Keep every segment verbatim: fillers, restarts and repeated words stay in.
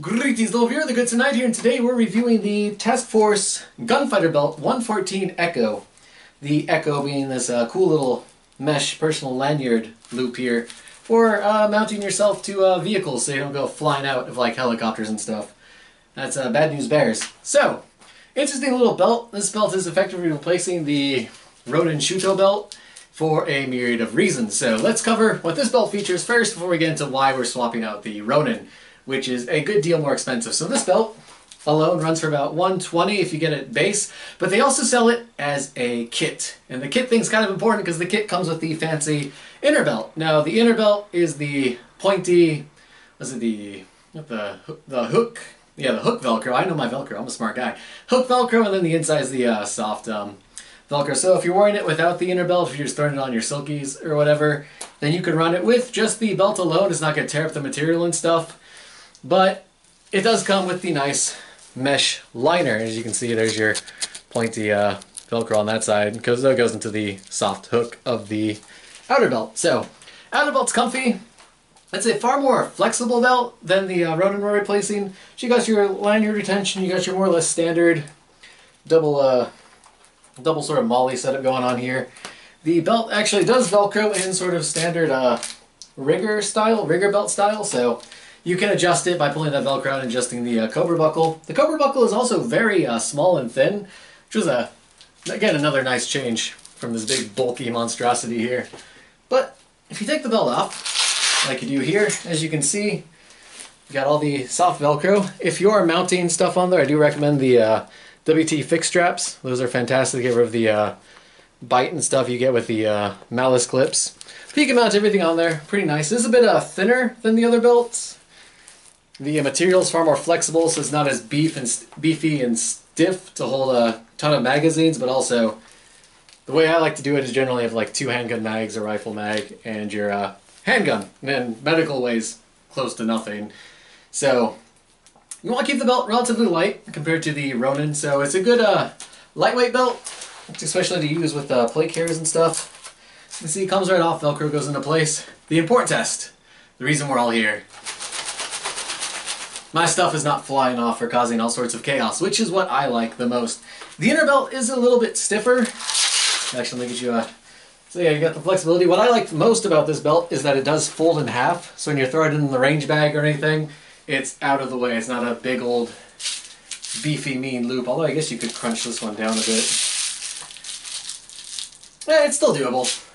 Greetings, love here, the Good Sir Knight here, and today we're reviewing the Test Force Gunfighter Belt one fourteen Echo. The Echo being this uh, cool little mesh personal lanyard loop here for uh, mounting yourself to uh, vehicles so you don't go flying out of like helicopters and stuff. That's uh, bad news bears. So, interesting little belt. This belt is effectively replacing the Ronin Shuto belt for a myriad of reasons. So let's cover what this belt features first before we get into why we're swapping out the Ronin, which is a good deal more expensive. So this belt alone runs for about one hundred twenty dollars if you get it base, but they also sell it as a kit. And the kit thing's kind of important because the kit comes with the fancy inner belt. Now the inner belt is the pointy, was it the, what the, the hook? Yeah, the hook Velcro. I know my Velcro, I'm a smart guy. Hook Velcro, and then the inside is the uh, soft um, Velcro. So if you're wearing it without the inner belt, if you're just throwing it on your silkies or whatever, then you can run it with just the belt alone. It's not gonna tear up the material and stuff. But it does come with the nice mesh liner. As you can see, there's your pointy uh, Velcro on that side, because that goes into the soft hook of the outer belt. So, outer belt's comfy. It's a far more flexible belt than the uh, Ronin we're replacing. So you got your lanyard retention, you got your more or less standard double, uh, double sort of molly setup going on here. The belt actually does Velcro in sort of standard uh, rigger style, rigger belt style. So you can adjust it by pulling that Velcro and adjusting the uh, Cobra buckle. The Cobra buckle is also very uh, small and thin, which was, a, again, another nice change from this big bulky monstrosity here. But if you take the belt off, like you do here, as you can see, you got all the soft Velcro. If you are mounting stuff on there, I do recommend the uh, W T fix straps. Those are fantastic to get rid of the uh, bite and stuff you get with the uh, Malice clips. But you can mount everything on there, pretty nice. This is a bit uh, thinner than the other belts. The material is far more flexible, so it's not as beef and beefy and stiff to hold a ton of magazines, but also the way I like to do it is generally have like two handgun mags, a rifle mag, and your uh, handgun, and then medical weighs close to nothing. So you want to keep the belt relatively light compared to the Ronin, so it's a good uh, lightweight belt, especially to use with uh, plate carriers and stuff. You see, it comes right off, Velcro goes into place. The important test, the reason we're all here. My stuff is not flying off or causing all sorts of chaos, which is what I like the most. The inner belt is a little bit stiffer. Actually, look at you. Uh, so yeah, you got the flexibility. What I like most about this belt is that it does fold in half. So when you throw it in the range bag or anything, it's out of the way. It's not a big old beefy mean loop. Although I guess you could crunch this one down a bit. Yeah, it's still doable.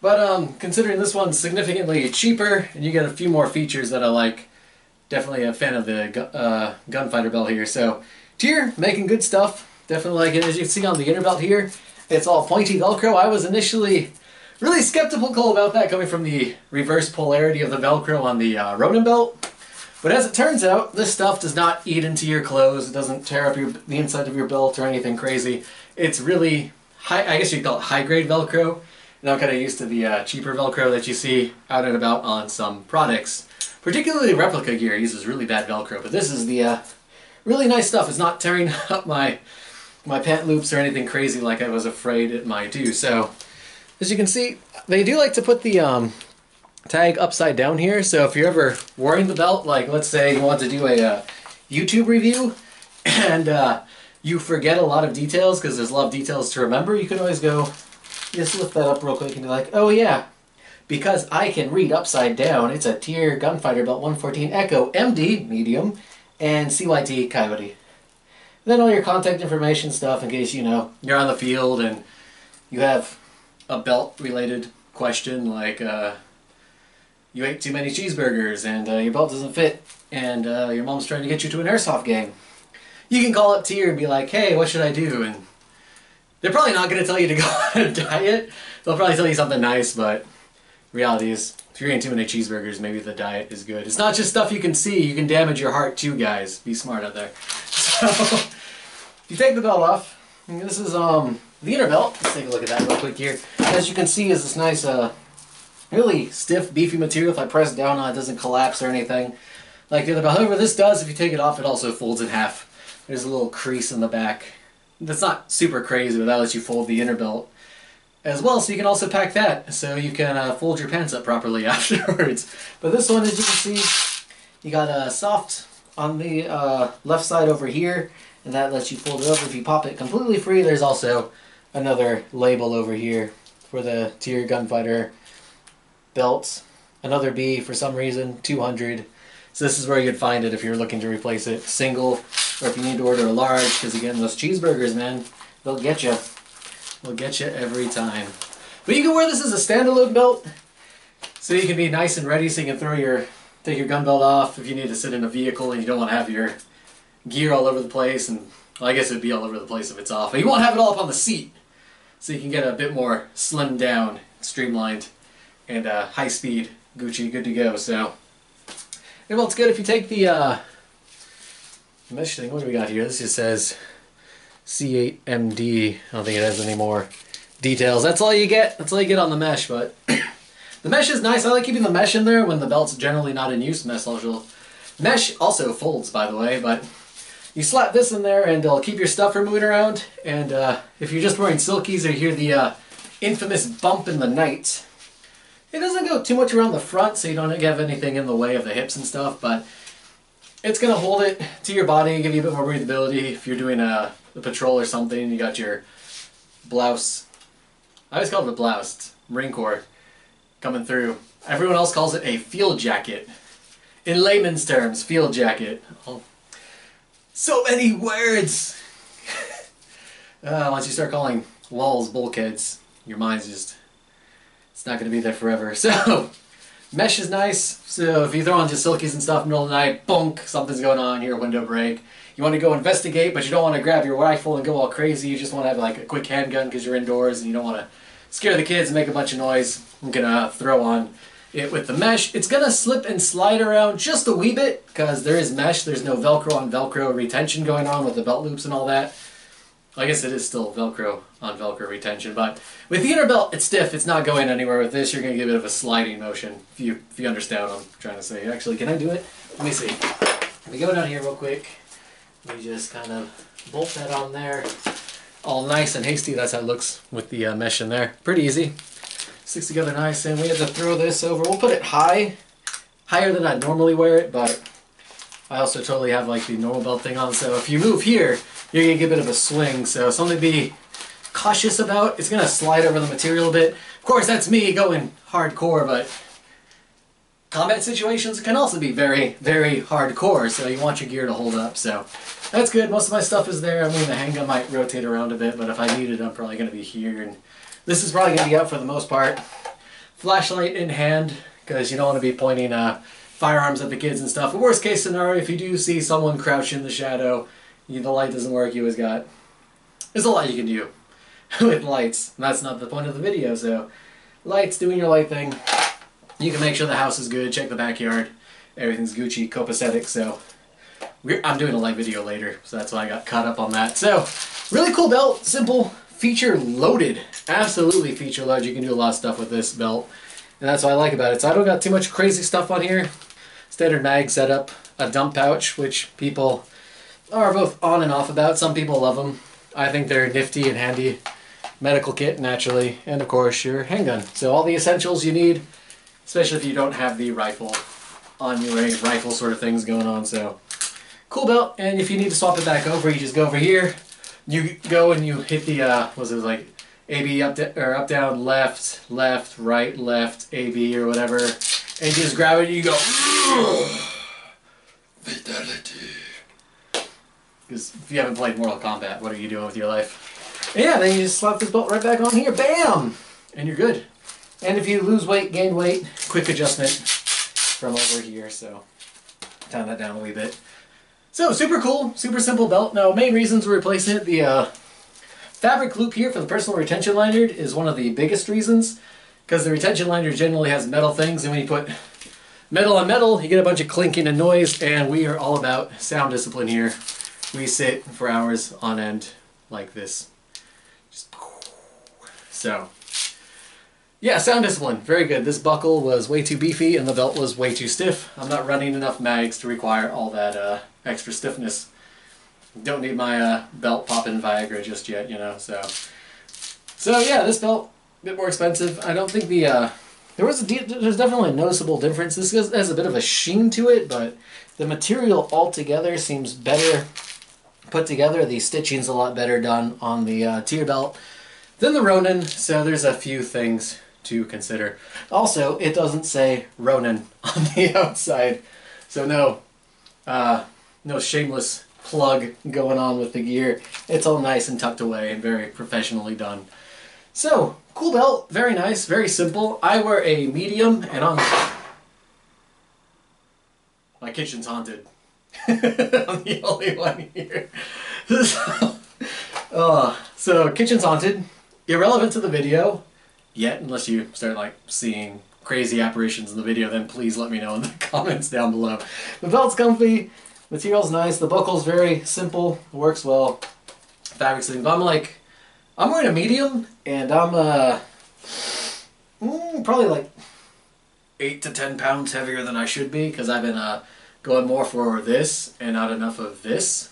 But um, considering this one's significantly cheaper and you get a few more features that I like, definitely a fan of the uh, Gunfighter belt here. So, Tyr, making good stuff. Definitely like it. As you can see on the inner belt here, it's all pointy Velcro. I was initially really skeptical about that coming from the reverse polarity of the Velcro on the uh, Ronin belt. But as it turns out, this stuff does not eat into your clothes. It doesn't tear up your, the inside of your belt or anything crazy. It's really high, I guess you'd call it high-grade Velcro. And I'm kind of used to the uh, cheaper Velcro that you see out and about on some products. Particularly replica gear uses really bad Velcro, but this is the uh, really nice stuff. It's not tearing up my my pant loops or anything crazy like I was afraid it might do. So, as you can see, they do like to put the um, tag upside down here. So if you're ever wearing the belt, like let's say you want to do a uh, YouTube review and uh, you forget a lot of details because there's a lot of details to remember, you can always go, just lift that up real quick and be like, oh yeah, because I can read upside down, it's a Tyr Gunfighter Belt one fourteen Echo M D, medium, and C Y T Coyote. And then all your contact information stuff in case, you know, you're on the field and you have a belt-related question like uh, you ate too many cheeseburgers and uh, your belt doesn't fit and uh, your mom's trying to get you to an airsoft game. You can call up Tyr and be like, hey, what should I do? And they're probably not going to tell you to go on a diet. They'll probably tell you something nice, but reality is, if you're eating too many cheeseburgers, maybe the diet is good. It's not just stuff you can see, you can damage your heart too, guys. Be smart out there. So, if you take the belt off, this is um, the inner belt. Let's take a look at that real quick here. As you can see, is this nice, uh, really stiff, beefy material. If I press down on it, it doesn't collapse or anything like the other belt. However, this does, if you take it off, it also folds in half. There's a little crease in the back. That's not super crazy, but that lets you fold the inner belt as well, so you can also pack that, so you can uh, fold your pants up properly afterwards. But this one, as you can see, you got a soft on the uh, left side over here, and that lets you fold it over. If you pop it completely free, there's also another label over here for the Tyr Gunfighter belts. Another B for some reason, two hundred. So this is where you'd find it if you're looking to replace it single, or if you need to order a large, because again, those cheeseburgers, man, they'll get you. They'll get you every time. But you can wear this as a standalone belt, so you can be nice and ready, so you can throw your, take your gun belt off if you need to sit in a vehicle and you don't want to have your gear all over the place, and well, I guess it would be all over the place if it's off, but you won't have it all up on the seat, so you can get a bit more slimmed down, streamlined, and uh, high speed. Gucci, good to go. So, and well, it's good if you take the uh, mesh thing. What do we got here? This just says C eight M D. I don't think it has any more details. That's all you get. That's all you get on the mesh, but the mesh is nice. I like keeping the mesh in there when the belt's generally not in use. Mesh also, mesh also folds, by the way, but you slap this in there and it'll keep your stuff from moving around. And uh, if you're just wearing silkies or hear the uh, infamous bump in the night, it doesn't go too much around the front, so you don't have anything in the way of the hips and stuff, but it's going to hold it to your body, give you a bit more breathability. If you're doing a, a patrol or something, you got your blouse. I always call it a blouse. It's Marine Corps coming through. Everyone else calls it a field jacket. In layman's terms, field jacket. Oh, so many words! uh, once you start calling walls bulkheads, your mind's just... it's not going to be there forever. So, mesh is nice. So if you throw on just silkies and stuff in the middle of the night, bonk, something's going on here, window break. You want to go investigate, but you don't want to grab your rifle and go all crazy. You just want to have like a quick handgun because you're indoors and you don't want to scare the kids and make a bunch of noise. I'm going to throw on it with the mesh. It's going to slip and slide around just a wee bit because there is mesh. There's no Velcro on Velcro retention going on with the belt loops and all that. I guess it is still Velcro on Velcro retention, but with the inner belt, it's stiff. It's not going anywhere with this. You're going to get a bit of a sliding motion, if you, if you understand what I'm trying to say. Actually, can I do it? Let me see. Let me go down here real quick. Let me just kind of bolt that on there. All nice and hasty. That's how it looks with the uh, mesh in there. Pretty easy. Sticks together nice, and we have to throw this over. We'll put it high, higher than I'd normally wear it, but I also totally have like the normal belt thing on, so if you move here, you're going to get a bit of a swing, so something to be cautious about. It's going to slide over the material a bit. Of course, that's me going hardcore, but combat situations can also be very, very hardcore, so you want your gear to hold up, so that's good. Most of my stuff is there. I mean, the handgun might rotate around a bit, but if I need it, I'm probably going to be here, and this is probably going to be out for the most part. Flashlight in hand, because you don't want to be pointing uh, firearms at the kids and stuff. The worst case scenario, if you do see someone crouch in the shadow, you, the light doesn't work, you always got... there's a lot you can do with lights. That's not the point of the video, so... lights, doing your light thing. You can make sure the house is good, check the backyard. Everything's Gucci, copacetic, so... We're, I'm doing a light video later, so that's why I got caught up on that. So, really cool belt, simple, feature-loaded. Absolutely feature-loaded. You can do a lot of stuff with this belt, and that's what I like about it. So I don't got too much crazy stuff on here. Standard mag setup, a dump pouch, which people... are both on and off about. Some people love them. I think they're nifty and handy. Medical kit, naturally, and of course your handgun. So all the essentials you need, especially if you don't have the rifle on your way, rifle sort of things going on. So cool belt, and if you need to swap it back over, you just go over here. You go and you hit the, uh, was it like A B up, or up, down, left, left, right, left, A B or whatever, and you just grab it and you go, fatality. Because if you haven't played Mortal Kombat, what are you doing with your life? And yeah, then you just slap this belt right back on here. Bam! And you're good. And if you lose weight, gain weight, quick adjustment from over here. So, tone that down a wee bit. So, super cool, super simple belt. Now, main reasons we're replacing it. The uh, fabric loop here for the personal retention lanyard is one of the biggest reasons. Because the retention lanyard generally has metal things. And when you put metal on metal, you get a bunch of clinking and noise. And we are all about sound discipline here. We sit for hours on end like this. Just so, yeah, sound discipline, very good. This buckle was way too beefy and the belt was way too stiff. I'm not running enough mags to require all that uh, extra stiffness. Don't need my uh, belt popping Viagra just yet, you know. So, so yeah, this belt a bit more expensive. I don't think the uh, There was a de there's definitely a noticeable difference. This has a bit of a sheen to it, but the material altogether seems better put together. The stitching's a lot better done on the uh, Tyr belt than the Ronin, so there's a few things to consider. Also, it doesn't say Ronin on the outside, so no, uh, no shameless plug going on with the gear. It's all nice and tucked away and very professionally done. So, cool belt, very nice, very simple. I wear a medium, and on my kitchen's haunted. I'm the only one here. So, uh, so kitchen's haunted, irrelevant to the video. Yet, unless you start like seeing crazy apparitions in the video, then please let me know in the comments down below. The belt's comfy, material's nice, the buckle's very simple, works well, fabric's things. But I'm like, I'm wearing a medium, and I'm uh, mm, probably like eight to ten pounds heavier than I should be, because I've been uh, going more for this and not enough of this.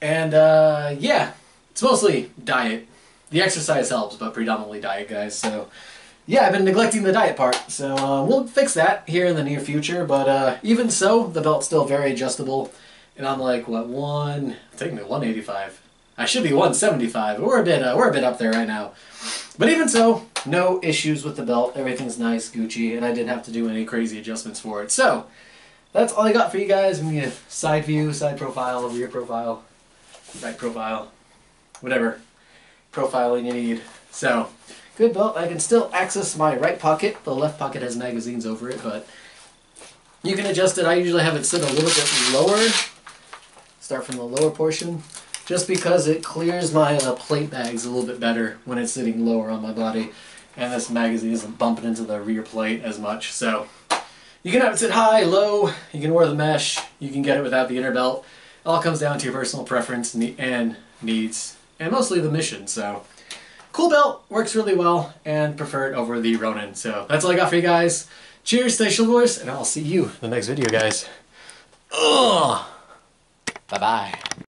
And uh, yeah, it's mostly diet. The exercise helps, but predominantly diet, guys. So, yeah, I've been neglecting the diet part. So, uh, we'll fix that here in the near future. But uh, even so, the belt's still very adjustable. And I'm like, what, one? It's taking me one eighty-five. I should be one seventy-five. We're a bit, uh, we're a bit up there right now. But even so, no issues with the belt. Everything's nice, Gucci, and I didn't have to do any crazy adjustments for it. So, that's all I got for you guys. We need a side view, side profile, rear profile, right profile, whatever profiling you need. So, good belt. I can still access my right pocket. The left pocket has magazines over it, but you can adjust it. I usually have it sit a little bit lower. Start from the lower portion, just because it clears my uh, plate bags a little bit better when it's sitting lower on my body, and this magazine isn't bumping into the rear plate as much. So, you can have it sit high, low, you can wear the mesh, you can get it without the inner belt. It all comes down to your personal preference and needs, and mostly the mission. So, cool belt, works really well, and prefer it over the Ronin. So, that's all I got for you guys. Cheers, stay chivalrous, and I'll see you in the next video, guys. Ugh. Bye-bye.